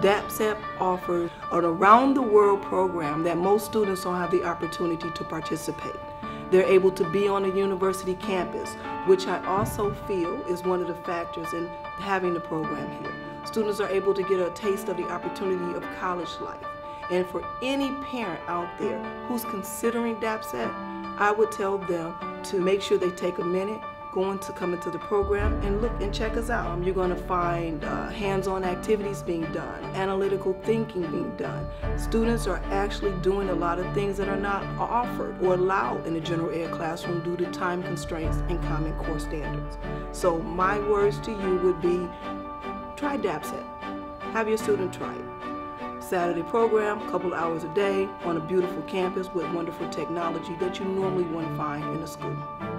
DAPSEP offers an around-the-world program that most students don't have the opportunity to participate. They're able to be on a university campus, which I also feel is one of the factors in having the program here. Students are able to get a taste of the opportunity of college life. And for any parent out there who's considering DAPSEP, I would tell them to make sure they take a minute, come into the program and look and check us out. You're going to find hands-on activities being done, analytical thinking being done. Students are actually doing a lot of things that are not offered or allowed in the general ed classroom due to time constraints and Common Core standards. So my words to you would be, try DAPSEP. Have your student try it. Saturday program, couple hours a day on a beautiful campus with wonderful technology that you normally wouldn't find in a school.